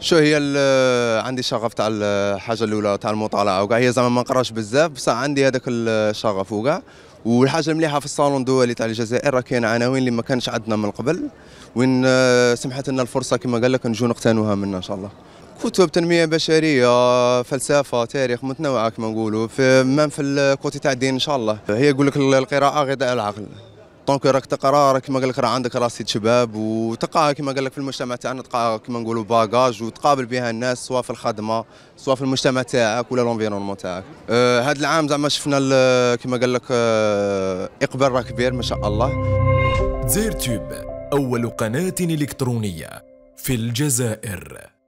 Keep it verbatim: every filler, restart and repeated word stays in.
شو هي عندي شغف تاع الحاجه الاولى تاع المطالعه وكاع، هي زعما ما نقراش بزاف بصح عندي هذاك الشغف وكاع. والحاجه المليحه في الصالون الدولي تاع الجزائر راه كاين عناوين اللي ما كانش عندنا من قبل، وين سمحت لنا الفرصه كما قال لك نجو نقتنوها منا ان شاء الله. كتب تنميه بشريه، فلسفه، تاريخ متنوعه كما نقولوا، مام في الكوتي تاع الدين ان شاء الله. هي يقول لك القراءه غذاء العقل، دونك راك تقرا راك كما قال لك راه عندك راسية شباب وتلقاها كما قال لك في المجتمع تاعنا، تلقاها كما نقولوا باجاج وتقابل بها الناس سواء في الخدمه سواء في المجتمع تاعك ولا لونفيرونمون تاعك. آه هذا العام زعما شفنا كما قال لك آه اقبال راه كبير ما شاء الله. دزاير تيوب اول قناه الكترونيه في الجزائر.